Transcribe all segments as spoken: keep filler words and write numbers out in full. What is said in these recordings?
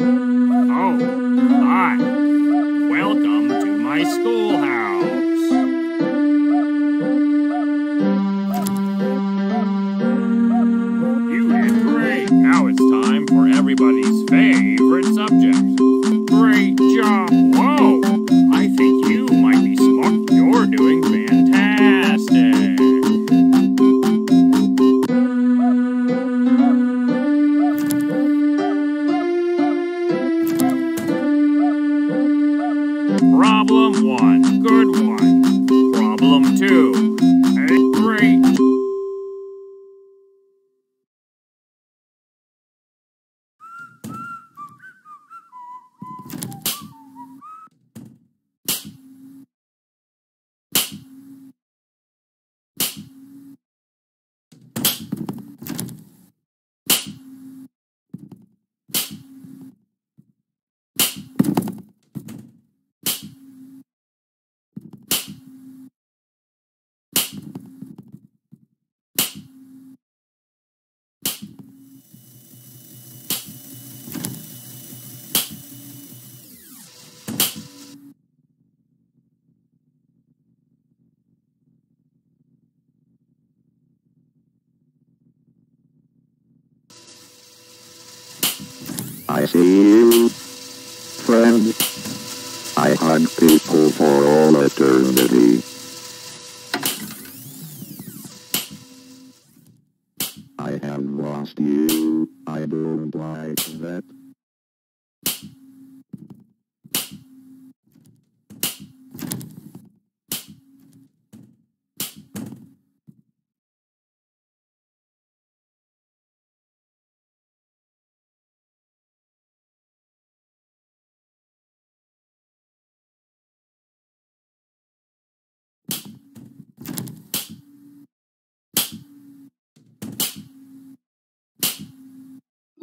Oh, hi. Welcome to my schoolhouse. You did great. Now it's time for everybody's favorite subject. Great job. Whoa, I think you might be smart. You're doing fantastic. Problem one, good one. Problem two, and great. I see you, friend. I hug people for all eternity. I have lost you, I don't like that.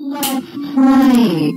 Let's play.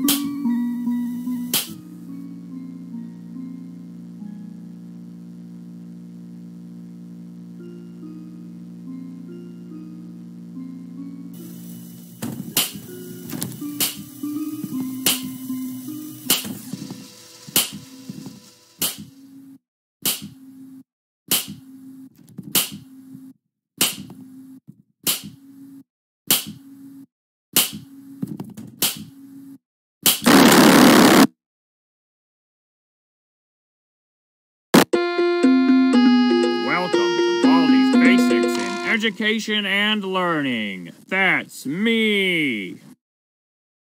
Education and learning. That's me.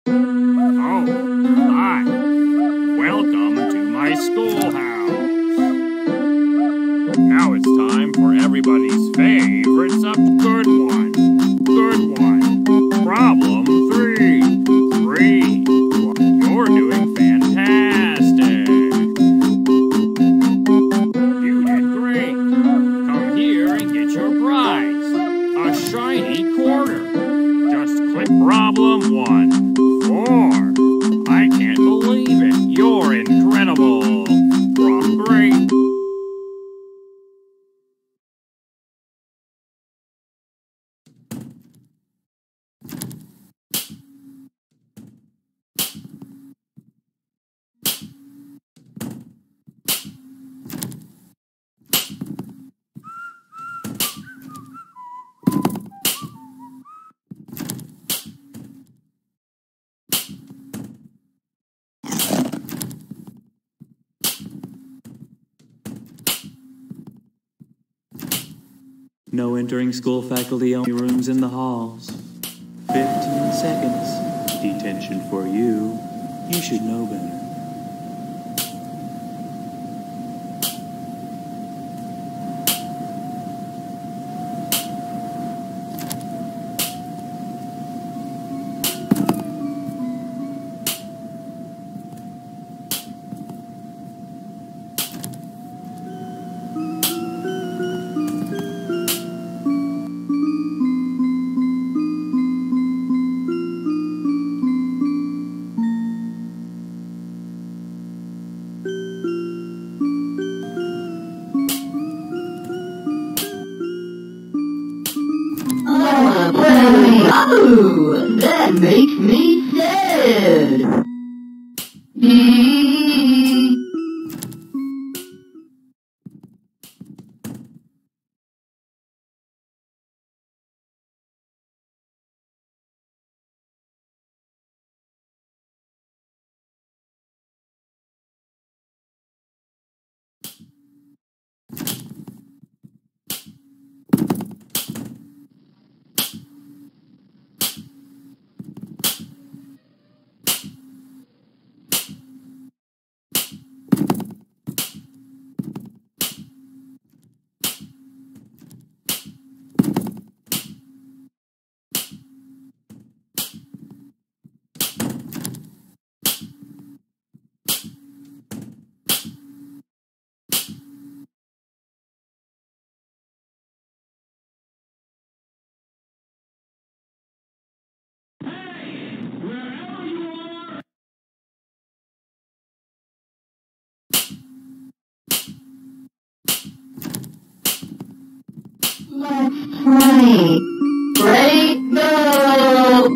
Oh, hi. Welcome to my schoolhouse. Now it's time for everybody's favorite subject. Good one. Good one. Problem three. Three. You're doing fantastic. You did great. Come here and get your prize. A shiny quarter. Just click problem one. Four. I can't believe it. You're incredible. Problem three. No entering school faculty only rooms in the halls. Fifteen seconds. Detention for you. You should know better. Oh, that make me dead. Pray, pray, no.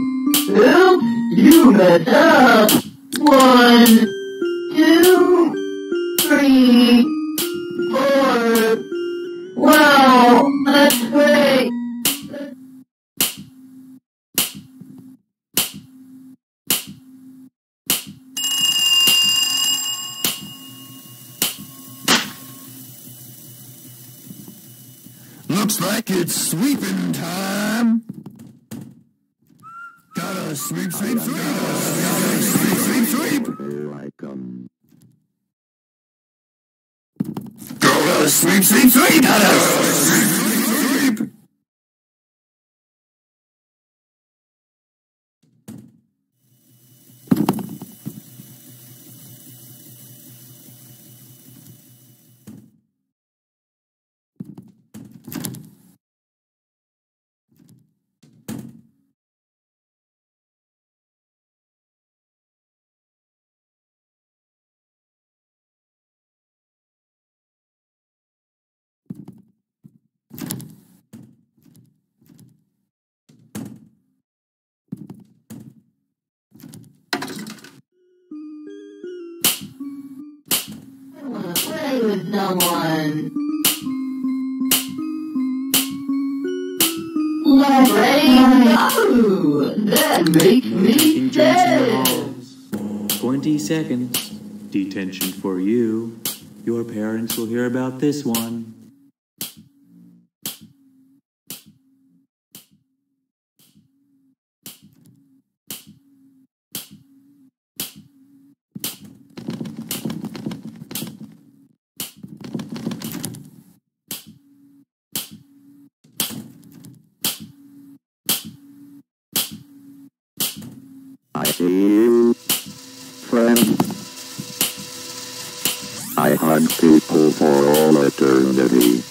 Oop, you messed up. One, two, three, four. Wow, let's pray. Looks like it's sweeping time. Gotta sweep, sweep, sweep. Gotta sweep, sweep, sweep. Gotta sweep, sweep, sweep. Gotta sweep, sweep, sweep. With no one. Let's go. That make me dead. Twenty seconds. Detention for you. Your parents will hear about this one. You, friend. I hug people for all eternity.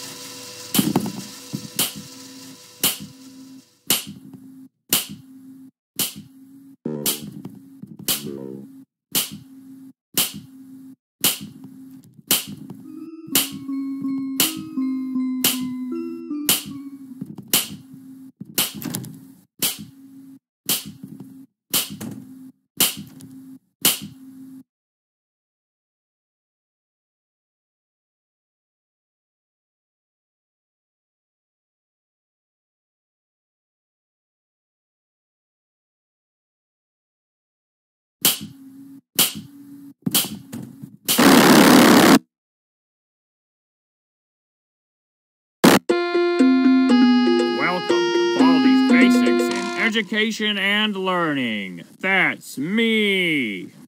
Education and learning. That's me.